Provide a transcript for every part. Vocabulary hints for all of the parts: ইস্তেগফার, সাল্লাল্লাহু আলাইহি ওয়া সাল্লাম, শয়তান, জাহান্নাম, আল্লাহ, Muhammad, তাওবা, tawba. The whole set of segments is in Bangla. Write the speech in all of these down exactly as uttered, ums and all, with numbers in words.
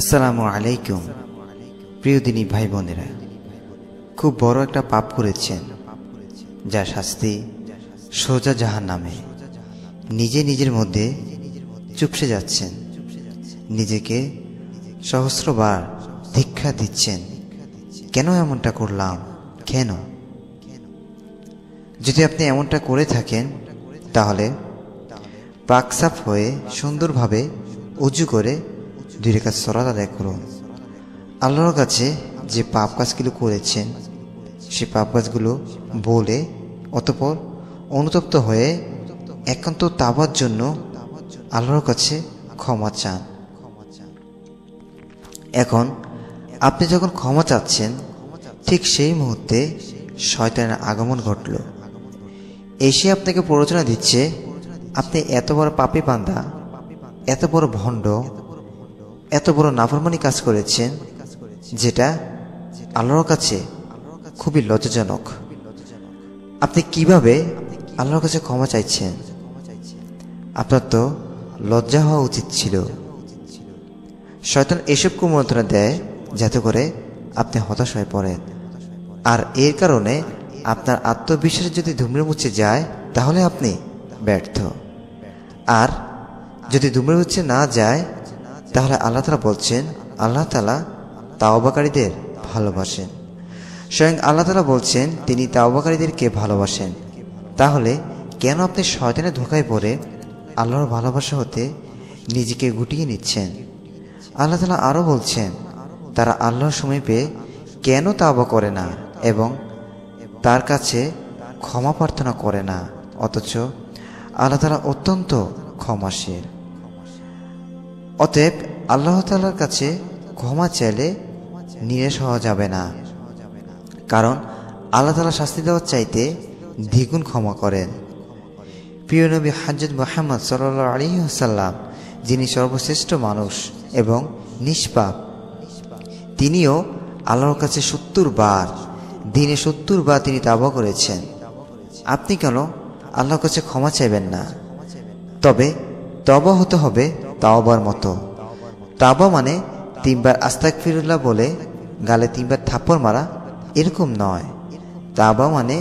আসসালামু আলাইকুম। প্রিয় দিনী ভাই বোনেরা, খুব বড় একটা পাপ করেছেন, যা শাস্তি সোজা জাহান্নামে। নিজে নিজের মধ্যে চুপসে যাচ্ছেন, নিজেকে সহস্রবার ধিক্ষা দিচ্ছেন, কেন এমনটা করলাম, কেন? যদি আপনি এমনটা করে থাকেন, তাহলে পাকসাফ হয়ে সুন্দরভাবে উজু করে দুই রাকাত সালাত আদায় করুন। আল্লাহর কাছে যে পাপ কাজগুলো করেছেন, সে পাপ কাজগুলো বলে অতঃপর অনুতপ্ত হয়ে একান্ত তাওবার জন্য আল্লাহর কাছে ক্ষমা চান। এখন আপনি যখন ক্ষমা চাচ্ছেন, ঠিক সেই মুহূর্তে শয়তানের আগমন ঘটল। এসে আপনাকে প্ররোচনা দিচ্ছে, আপনি এত বড় পাপী বান্দা, এত বড় ভণ্ড, এত বড় নাফরমানি কাজ করেছেন, যেটা আল্লাহর কাছে খুবই লজ্জাজনক। আপনি কিভাবে আল্লাহর কাছে ক্ষমা চাইছেন? আপনার তো লজ্জা হওয়া উচিত ছিল। শয়তান এসব কুমন্ত্রণা দেয়, যাতে করে আপনি হতাশ হয়ে পড়েন, আর এর কারণে আপনার আত্মবিশ্বাস যদি ধুমড়ে মুছে যায়, তাহলে আপনি ব্যর্থ। আর যদি ধুমড়ে মুছে না যায়, তাহলে আল্লাহ তাআলা বলছেন, আল্লাহ তাআলা তাওবাকারীদের ভালোবাসেন। স্বয়ং আল্লাহ তাআলা বলছেন তিনি তাওবাকারীদেরকে ভালোবাসেন। তাহলে কেন আপনি শয়তানের ধোকায় পড়ে আল্লাহর ভালোবাসা হতে নিজেকে গুটিয়ে নিচ্ছেন? আল্লাহ তাআলা আরও বলছেন, তারা আল্লাহর সময় পেয়ে কেন তাওবা করে না এবং তার কাছে ক্ষমা প্রার্থনা করে না? অথচ আল্লাহ তাআলা অত্যন্ত ক্ষমাশীল। অতএব আল্লাহ তাআলার কাছে ক্ষমা চাইলে নিরাশ হওয়া যাবে না, কারণ আল্লাহ তাআলা শাস্তি দেওয়ার চাইতে দ্বিগুণ ক্ষমা করেন। প্রিয় নবী হযরত মুহাম্মদ সাল্লাল্লাহু আলাইহি ওয়াসাল্লাম, যিনি সর্বশ্রেষ্ঠ মানুষ এবং নিষ্পাপ, তিনিও আল্লাহর কাছে সত্তর বার দিনে সত্তর বার তিনি তাওবা করেছেন। আপনি কেন আল্লাহর কাছে ক্ষমা চাইবেন না? তবে তওবা হতে হবে তাওবার মতো। তাওবা মানে তিনবার আস্তাগফিরুল্লাহ বলে গালে তিনবার থাপ্পড় মারা এরকম নয়। তাওবা মানে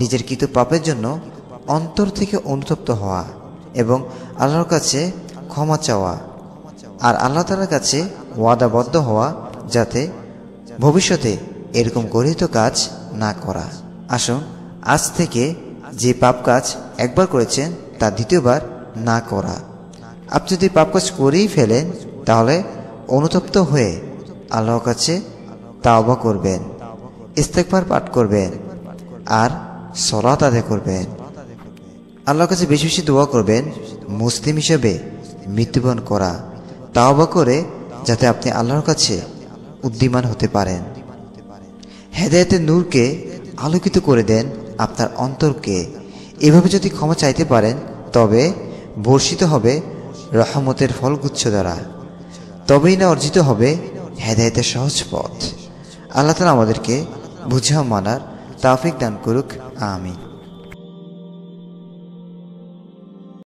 নিজের কৃত পাপের জন্য অন্তর থেকে অনুতপ্ত হওয়া এবং আল্লাহর কাছে ক্ষমা চাওয়া, আর আল্লাহ তাআলার কাছে ওয়াদাবদ্ধ হওয়া, যাতে ভবিষ্যতে এরকম গর্হিত কাজ না করা। আসুন, আজ থেকে যে পাপ কাজ একবার করেছেন, তা দ্বিতীয়বার না করা। আপনি যদি পাপ কাজ করেই ফেলেন, তাহলে অনুতপ্ত হয়ে আল্লাহর কাছে তাওবা করবেন, ইস্তেগফার পাঠ করবেন, আর সালাত আদায় করবেন। আল্লাহর কাছে বেশি বেশি দোয়া করবেন মুসলিম হিসেবে মৃত্যুবরণ করা, তাওবা করে, যাতে আপনি আল্লাহর কাছে উদ্দিমান হতে পারেন। হেদায়েতের নূরকে আলোকিত করে দেন আপনার অন্তরকে। এভাবে যদি ক্ষমা চাইতে পারেন, তবে বর্ষিত হবে রহমতের ফলগুচ্ছ দ্বারা, তবেই না অর্জিত হবে হেদায়েতের সহজ পথ। আল্লাহ তাআলা আমাদেরকে বুঝা মানার তাওফিক দান করুক। আমিন।